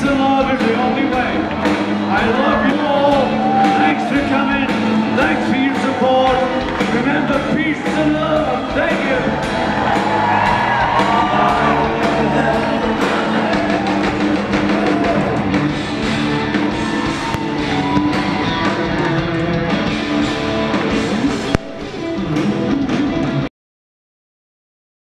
peace and love is the only way. I love you.